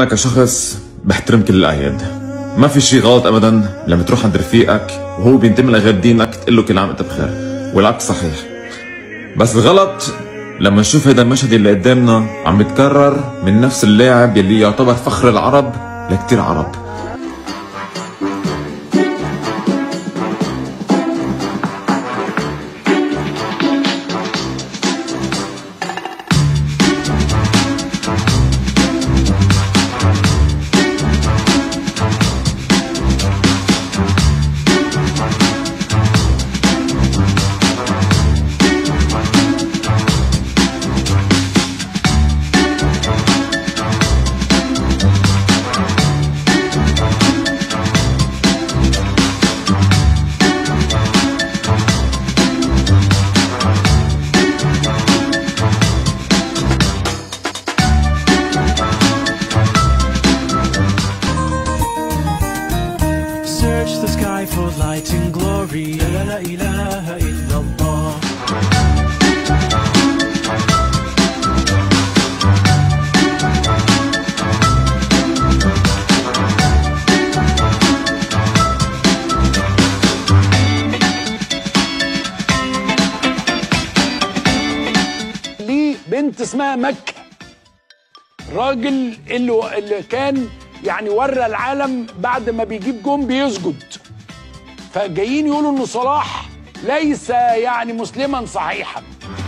أنا كشخص بحترم كل الأعياد، ما في شيء غلط أبدا لما تروح عند رفيقك وهو بينتمي لغير دينك تقول له كل عام أنت بخير، والعكس صحيح. بس الغلط لما نشوف هذا المشهد اللي قدامنا عم يتكرر من نفس اللاعب يلي يعتبر فخر العرب لكتير عرب. Search the sky for light and glory. La ilaha illallah. ليه بنت اسمها مكة، راجل اللي كان يعني ورى العالم بعد ما بيجيب جون بيسجد، فجايين يقولوا ان صلاح ليس يعني مسلما صحيحا.